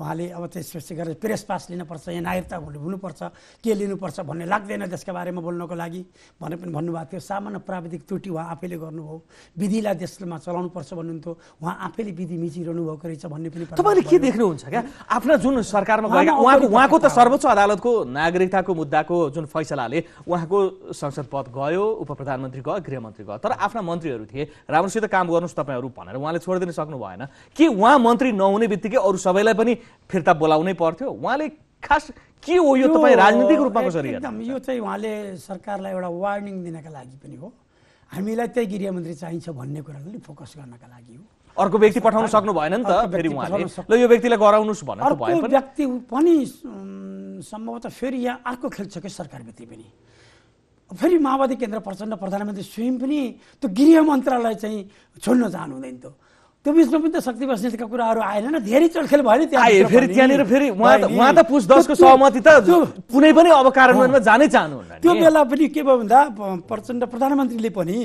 उहाँले अब त्यसपछि गरेर प्रेस पास लिनुपर्छ, यहाँ नागरिकता हुनुपर्छ, के लिनुपर्छ भन्ने लाग्दैन देशका बारेमा बोल्नको लागि भने पनि भन्नुभएको थियो। सामान्य प्राविधिक त्रुटि उहाँ आफैले गर्नुभयो, विधिलाई देशमा चलाउनुपर्छ भन्नुहुन्थ्यो, उहाँ आफैले विधि मिचिरहनु भएको रहेछ भन्ने पनि। तपाईँले के देख्नुहुन्छ क्या आफ्ना जुन सरकारमा गएका उहाँको उहाँको त सर्वोच्च अदालतको नागरिकताको मुद्दाको जुन फैसलाले उहाँको संसद पद गयो, उप प्रधानमन्त्री गयो, गृहमन्त्री गयो, तर आफ्ना मन्त्रीहरू थिए, राम्रोसित काम गर्नुहोस् तपाईँहरू भनेर उहाँले छोडिदिन सक्नु भएन कि? उहाँ मन्त्री नहुने बित्तिकै अरू सबैलाई पनि फिर्ता बोलाउनै पर्थ्यो। उहाँले खास के हो यो तपाईँ राजनीतिक रूपमा कसरी? एकदम यो चाहिँ उहाँले सरकारलाई एउटा वार्निङ दिनका लागि पनि हो, हामीलाई त्यही गृहमन्त्री चाहिन्छ भन्ने कुरालाई फोकस गर्नका लागि हो। अर्को व्यक्ति पठाउन सक्नु भएन नि त फेरि उहाँले, ल यो व्यक्तिलाई गराउनुस् भनेर त भएन। अर्को व्यक्ति पनि सम्भवतः फेरि यहाँ अर्को खेल्छ कि सरकारभित्र पनि। फेरि माओवादी केन्द्र प्रचण्ड प्रधानमन्त्री स्वयं पनि त्यो गृह मन्त्रालय चाहिँ छोड्न चाहनु हुँदैन थियो। त्यो बिचमा पनि त शक्ति बस्नेतका कुराहरू आएन, धेरै चलखेल भयो नि त्यहाँ। फेरि त्यहाँनिर फेरि उहाँ त पुस दसको सहमति त कुनै पनि अब कार्यान्वयनमा जानै चाहनुहुन्न। त्यो बेला पनि के भयो भन्दा प्रचण्ड प्रधानमन्त्रीले पनि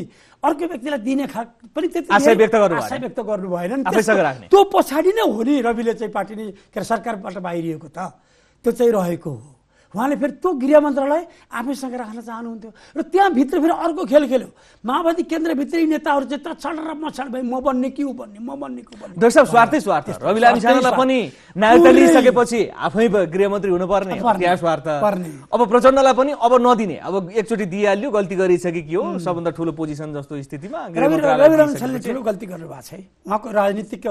अर्को व्यक्तिलाई दिने खाल पनि त्यति आशय व्यक्त गर्नु आशय व्यक्त गर्नु भएन नि। त्यो पछाडि नै हो नि रविले चाहिँ पार्टी नै के अरे सरकारबाट बाहिरिएको त त्यो चाहिँ रहेको हो। उहाँले फेरि त्यो गृह मन्त्रालय आफैसँग राख्न चाहनुहुन्थ्यो र त्यहाँभित्र फेरि अर्को खेल खेल्यो। माओवादी केन्द्रभित्रै नेताहरू चाहिँ तछड र मछड भए म बन्ने कि ऊ बन्ने, म बन्ने कि ऊ बन्ने। डाक्टर साहब स्वार्थै स्वार्थ। रवि लामी छानेलाई पनि नागरिकता लिइसकेपछि आफै गृहमन्त्री हुनुपर्ने त्यहाँ स्वार्थ। अब प्रचण्डलाई पनि अब नदिने, अब एकचोटि दिइहाल्यो, गल्ती गरिसकेकी हो सबभन्दा ठुलो पोजिसन जस्तो स्थितिमा। रवि लामी छानेले ठुलो गल्ती गर्नु भएको छ। उहाँको राजनीतिक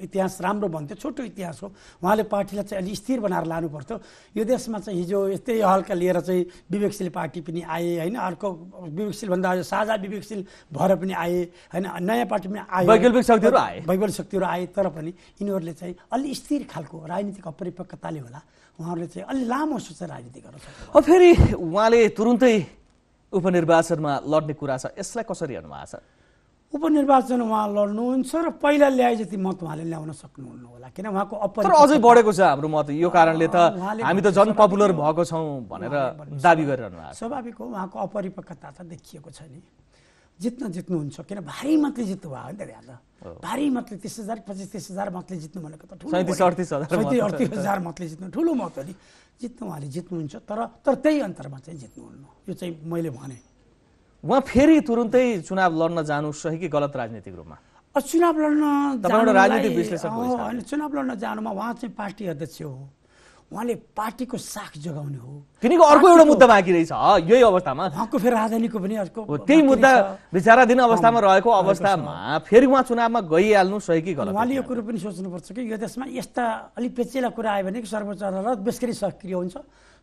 इतिहास राम्रो भन्थ्यो, छोटो इतिहास हो। उहाँले पार्टीलाई चाहिँ अलि स्थिर बनाएर लानु पर्थ्यो। यो देशमा चाहिँ हिजो यस्तै हल्का लिएर चाहिँ विवेकशील पार्टी पनि आए होइन, अर्को विवेकशीलभन्दा साझा विवेकशील भएर पनि आए होइन, नयाँ पार्टी पनि आए, वैकल्पिक शक्तिहरू आए वैकल्पिक शक्तिहरू आए तर पनि यिनीहरूले चाहिँ अलि स्थिर खालको राजनीतिक अपरिपक्वताले होला उहाँहरूले चाहिँ अलि लामो सोचेर राजनीति गर्न सक्छ। अब फेरि उहाँले तुरुन्तै उपनिर्वाचनमा लड्ने कुरा छ, यसलाई कसरी हेर्नु भएको छ? उपनिर्वाचन उहाँ लड्नुहुन्छ र पहिला ल्याए जति मत उहाँले ल्याउन सक्नुहुन्न होला, किन उहाँको अपरिपक्वता। तर अझै बढेको छ हाम्रो मत, यो कारणले त हामी त जन पपुलर भएको छौँ भनेर दाबी गरिरहनु भएको छ। स्वाभाविक हो, उहाँको अपरिपक्वता त देखिएको छ नि। जित्न जित्नुहुन्छ, किन भारी मतले जित्नु भयो नि त यहाँ त। भारी मतले तिस हजार पच्चिस तिस हजार मतले जित्नु भनेको त ठुलो अडतिस हजार मतले जित्नु ठुलो मत हो नि। जित्नु उहाँले जित्नुहुन्छ, तर तर त्यही अन्तरमा चाहिँ जित्नुहुन्न, यो चाहिँ मैले भने। उहाँ फेरि तुरुन्तै चुनाव लड्न जानु सही कि गलत राजनीतिक रूपमा? चुनाव लड्न, चुनाव लड्न जानुमा उहाँ चाहिँ पार्टी अध्यक्ष हो, उहाँले पार्टीको साख जगाउने हो। किनकि अर्को एउटा मुद्दा बाँकी रहेछ यही अवस्थामा, उहाँको फेरि राजनीतिको पनि अर्को त्यही मुद्दा विचाराधीन अवस्थामा रहेको अवस्थामा फेरि उहाँ चुनावमा गइहाल्नु सही कि गलत? उहाँले यो कुरो पनि सोच्नुपर्छ कि यो देशमा यस्ता अलि पेचेला कुरा आयो भने सर्वोच्च अदालत बेसरी सक्रिय हुन्छ,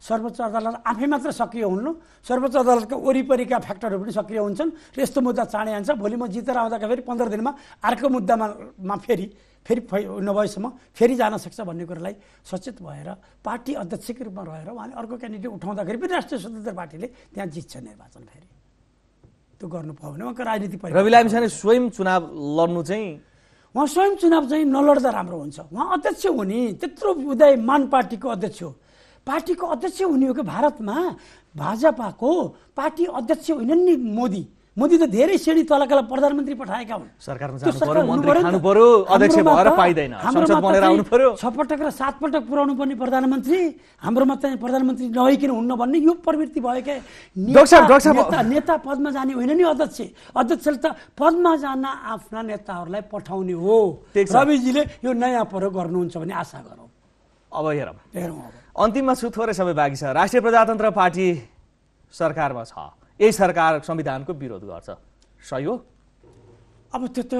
सर्वोच्च अदालत आफै मात्र सक्रिय हुनु, सर्वोच्च अदालतको वरिपरिका फ्याक्टरहरू पनि सक्रिय हुन्छन् र यस्तो मुद्दा चाँडै आउँछ। भोलि म जितेर आउँदाखेरि फेरि पन्ध्र दिनमा अर्को मुद्दामा फेरि फेरि नभएसम्म फेरि जान सक्छ भन्ने कुरालाई सचेत भएर पार्टी अध्यक्षको रूपमा रहेर उहाँले अर्को क्यान्डिडेट उठाउँदाखेरि पनि राष्ट्रिय स्वतन्त्र पार्टीले त्यहाँ जित्छ निर्वाचन। फेरि त्यो गर्नु पायो भने उहाँको राजनीति परिवर्तन। रवि लामिछाने स्वयं चुनाव लड्नु चाहिँ उहाँ स्वयं चुनाव चाहिँ नलड्दा राम्रो हुन्छ। उहाँ अध्यक्ष हुने त्यत्रो उदयमान पार्टीको अध्यक्ष हो, पार्टीको अध्यक्ष हुने हो कि भारतमा भाजपाको पार्टी अध्यक्ष होइनन् नि मोदी। मोदी त धेरै श्रेणी तलकालाई प्रधानमन्त्री पठाएका हुन्। छ पटक र सात पटक पुर्याउनु पर्ने प्रधानमन्त्री हाम्रोमा चाहिँ प्रधानमन्त्री नभइकन हुन्न भन्ने यो प्रवृत्ति भयो क्या? नेता पदमा जाने होइन नि अध्यक्ष, अध्यक्षले त पदमा जान आफ्ना नेताहरूलाई पठाउने हो। रविजीले यो नयाँ प्रयोग गर्नुहुन्छ भन्ने आशा गरौँ। अब हेरौँ हेरौँ अन्तिममा छु, थोरै समय बाँकी छ। राष्ट्रिय प्रजातन्त्र पार्टी सरकारमा छ, यही सरकार संविधानको विरोध गर्छ, सही हो? अब त्यो त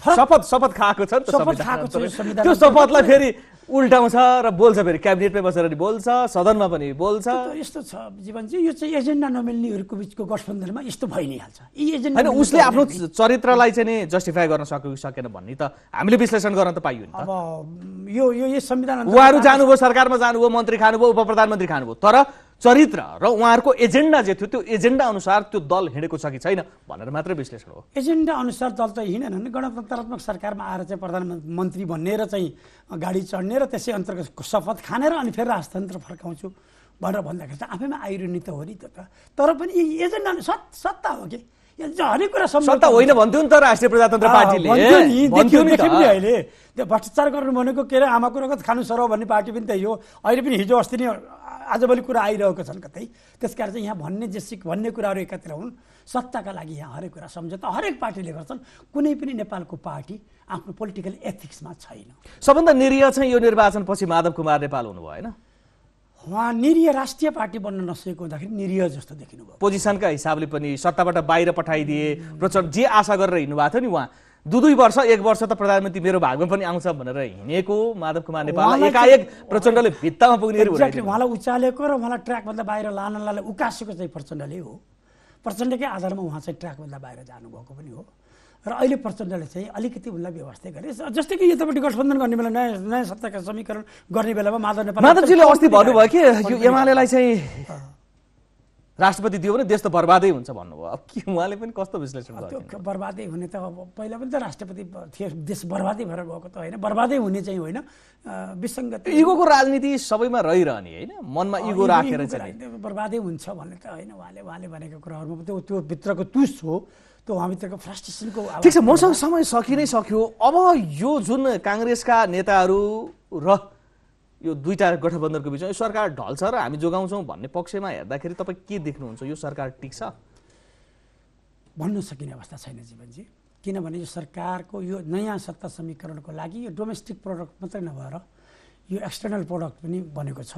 शपथ शपथ खाएको छ, त्यो शपथलाई फेरि उल्टाउँछ र बोल्छ, फेरि क्याबिनेटमै बसेर पनि बोल्छ, सदनमा पनि बोल्छ। यस्तो छ जीवनजी, यो चाहिँ एजेन्डा नमिल्नेहरूको बिचको गठबन्धनमा यस्तो भइ नै हाल्छ। होइन उसले आफ्नो चरित्रलाई चाहिँ नि जस्टिफाई गर्न सक्यो कि सकेन भन्ने त हामीले विश्लेषण गर्न त पाइयो नि। अब यो यो संविधान उहाँहरू जानुभयो, सरकारमा जानुभयो, मन्त्री खानुभयो, उप प्रधानमन्त्री खानुभयो, तर चरित्र र उहाँहरूको एजेन्डा जे थियो त्यो एजेन्डा अनुसार त्यो दल हिँडेको छ कि छैन भनेर मात्र विश्लेषण हो। एजेन्डा अनुसार दल त हिँडेन भने गणतन्त्रात्मक सरकारमा आएर चाहिँ प्रधानमन्त्री भन्ने र चाहिँ गाडी चढ्ने र त्यसै अन्तर्गत शपथ खाने र अनि फेरि राजतन्त्र फर्काउँछु भनेर भन्दाखेरि त आफैमा आइरोनी त हो नि त। तर पनि एजेन्डा सत् सत्ता हो कि हरेक कुरा सत्ता होइन भन्थ्यो नि त राष्ट्रिय प्रजातन्त्र पार्टीले। त्यो भ्रष्टाचार गर्नु भनेको के अरे आमाको रगत खानु सर भन्ने पार्टी पनि त्यही हो। अहिले पनि हिजो अस्ति नै आजभोलि कुरा आइरहेको छन् कतै, त्यस कारण चाहिँ यहाँ भन्ने जेसिक भन्ने कुराहरू एकत्र हुन्। सत्ताका लागि यहाँ हरेक कुरा सम्झौता हरेक पार्टीले गर्छन्। कुनै पनि नेपालको पार्टी आफ्नो पोलिटिकल एथिक्समा छैन। सबभन्दा निरीह चाहिँ यो निर्वाचनपछि माधव कुमार नेपाल हुनुभयो होइन? उहाँ निरीह राष्ट्रिय पार्टी बन्न नसकेको हुँदाखेरि निरीह जस्तो देखिनुभयो। पोजिसनका हिसाबले पनि सत्ताबाट बाहिर पठाइदिए। प्रचण्ड जे आशा गरेर हिँड्नु भएको थियो नि, उहाँ दुई दुई वर्ष एक वर्ष त प्रधानमन्त्री मेरो भागमा पनि आउँछ भनेर हिँडेको माधव कुमार नेपाललाई एकाएक प्रचण्डले भित्तामा पुग्नेहरू एक्ज्याक्टली उहाँलाई उचालेको र उहाँलाई ट्र्याकभन्दा बाहिर लानलाई उकासेको चाहिँ प्रचण्डले हो। प्रचण्डकै आधारमा उहाँ चाहिँ ट्र्याकभन्दा बाहिर जानुभएको पनि हो र अहिले प्रचण्डले चाहिँ अलिकति उनलाई व्यवस्थित गरे। जस्तै कि यतापट्टि गठबन्धन गर्ने बेला नयाँ नयाँ सत्ताका समीकरण गर्ने बेलामा माधव नेपाल माधवजीले अस्ति भन्नुभयो कि यो एमालेलाई चाहिँ राष्ट्रपति दियो भने देश त बर्बादै हुन्छ भन्नुभयो। अब के उहाँले पनि कस्तो विश्लेषण गर्नु? त्यो बर्बादै हुने त अब पहिला पनि त राष्ट्रपति थिए, देश बर्बादै भएर गएको त होइन। बर्बादै हुने चाहिँ होइन, विसङ्गत इगोको राजनीति सबैमा रहिरहने होइन, मनमा इगो राखेर चाहिँ बर्बादै हुन्छ भन्ने त होइन। उहाँले उहाँले भनेको कुराहरूमा त्यो त्यो भित्रको तुस हो, त्यो उहाँभित्रको फ्रस्ट्रेसनको। ठिक छ, मसँग समय सकि नै सक्यो। अब यो जुन काङ्ग्रेसका नेताहरू र यो दुईटा गठबन्धनको बिचमा यो सरकार ढल्छ र हामी जोगाउँछौँ भन्ने पक्षमा हेर्दाखेरि तपाईँ के देख्नुहुन्छ? यो सरकार टिक्छ भन्न सकिने अवस्था छैन जीवनजी, किनभने यो सरकारको यो नयाँ सत्ता समीकरणको लागि यो डोमेस्टिक प्रोडक्ट मात्रै नभएर यो एक्सटर्नल प्रोडक्ट पनि बनेको छ।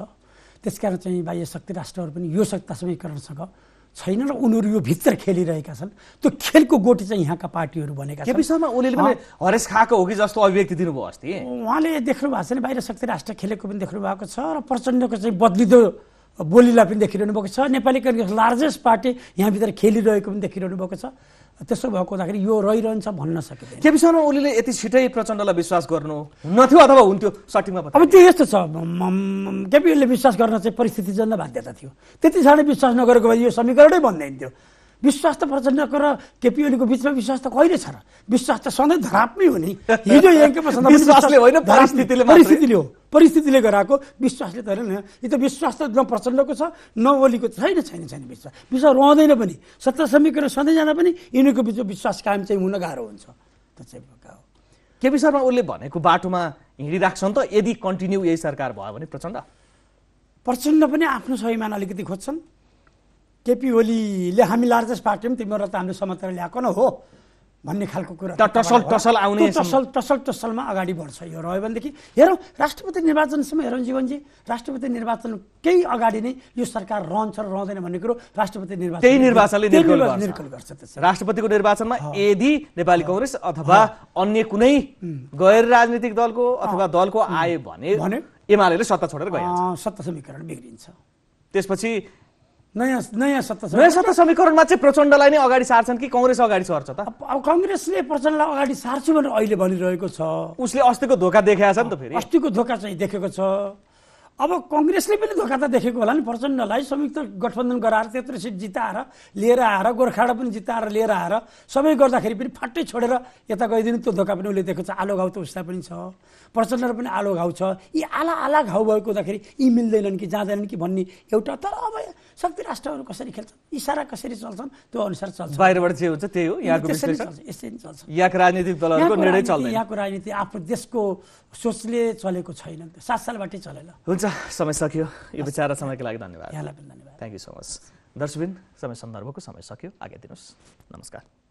त्यसकारण चाहिँ बाह्य शक्ति राष्ट्रहरू पनि यो सत्ता समीकरणसँग छैन र उनीहरू यो भित्र खेलिरहेका छन्। त्यो खेलको गोटी चाहिँ यहाँका पार्टीहरू बनेका छन्। केपीशर्मा ओलीले पनि हरेस खाएको हो कि जस्तो अभिव्यक्ति दिनुभयो अस्ति। उहाँले देख्नु भएको छैन बाहिर शक्ति राष्ट्र खेलेको पनि देख्नु भएको छ र प्रचण्डको चाहिँ बदलिदो बोलीलाई पनि देखिरहनु भएको छ। नेपाली काङ्ग्रेस लार्जेस्ट पार्टी यहाँभित्र खेलिरहेको पनि देखिरहनु भएको छ। त्यसो भएको हुँदाखेरि यो रहिरहन्छ भन्न सकिँदैन। केपीशर्मा ओलीले यति छिटै प्रचण्डलाई विश्वास गर्नु नथ्यो अथवा हुन्थ्यो सटिङमा? अब त्यो यस्तो छ, केपीले विश्वास गर्न चाहिँ परिस्थितिजन्य बाध्यता थियो। त्यति साह्रै विश्वास नगरेको भए यो समीकरणै बन्दैन थियो। विश्वास त प्रचण्डको र केपीओलीको बिचमा विश्वास त कहिले छ र? विश्वास त सधैँ धरापमै हुने। हिजो एन्केपसँग विश्वासले होइन, परिस्थितिले परिस्थितिले हो, परिस्थितिले गराएको विश्वासले त होइन। यो त विश्वास त न प्रचण्डको छ न ओलीको छैन छैन छैन विश्वास विश्वास रहँदैन पनि। सत्ता समीकरण सधैँ जाँदा पनि यिनीहरूको बिचमा विश्वास कायम चाहिँ हुन गाह्रो हुन्छ। त्यो चाहिँ हो केपी शर्मा ओलीले भनेको बाटोमा हिँडिराख्छन् त। यदि कन्टिन्यू यही सरकार भयो भने प्रचण्ड प्रचण्ड पनि आफ्नो स्वाभिमान अलिकति खोज्छन्। केपी ओलीले हामी लार्जेस्ट पार्टी पनि तिम्रो त हामीले समर्थन ल्याएको न हो भन्ने खालको कुरा टसल टसल आउने टसल टसल टसलमा अगाडि बढ्छ। यो रह्यो भनेदेखि हेरौँ राष्ट्रपति निर्वाचनसम्म हेरौँ जीवनजी, राष्ट्रपति निर्वाचन केही अगाडि नै यो सरकार रहन्छ र रहँदैन भन्ने कुरो राष्ट्रपति निर्वाचन त्यही निर्वाचनले निर्णय गर्छ। त्यसै राष्ट्रपतिको निर्वाचनमा यदि नेपाली कांग्रेस अथवा अन्य कुनै गैर राजनीतिक दलको अथवा दलको आयो भने एमालेले सत्ता छोडेर गइहाल्छ, सत्ता समीकरण बिग्रिन्छ। त्यसपछि नयाँ नयाँ सत्ता नयाँ सत्ता समीकरणमा चाहिँ प्रचण्डलाई नै अगाडि सार्छन् कि कांग्रेस अगाडि सर्छ त? अब कांग्रेसले प्रचण्डलाई अगाडि सार्छु भनेर अहिले भनिरहेको छ, उसले अस्तिको धोका देखाएको छ नि त, फेरि अस्तिको धोका चाहिँ देखेको छ। अब कांग्रेसले पनि धोका त देखेको होला नि, प्रचण्डलाई संयुक्त गठबन्धन गराएर तेत्रो सिट जिताएर लिएर आएर गोर्खाडा पनि जिताएर लिएर आएर सबै गर्दाखेरि पनि फाट्टै छोडेर यता गइदिनु, त्यो धोका पनि उसले दिएको छ। आलो घाउ त उसलाई पनि छ, प्रचण्ड पनि आलो घाउ छ। यी आला आला घाउ भएको हुँदाखेरि यी मिल्दैनन् कि जाँदैनन् कि भन्ने एउटा, तर अब शक्ति राष्ट्रहरू कसरी खेल्छन्, इसारा कसरी चल्छन् त्यो अनुसार चल्छ। बाहिरबाट जे हुन्छ त्यही हो, यहाँको विश्लेषण चल्छ, यसरी नै चल्छ। यहाँको राजनीतिक दलहरूको निर्णय चल्दैन, यहाँको राजनीति आफ्नो देशको सोचले चलेको छैन, सात सालबाटै चलेन। हुन्छ, समय सकियो। यो विचार समयको लागि धन्यवाद, यहाँलाई पनि धन्यवाद। Thank you so much. दर्शकबिन, समय सन्दर्भको समय सकियो, आज्ञा दिनुहोस्। नमस्कार।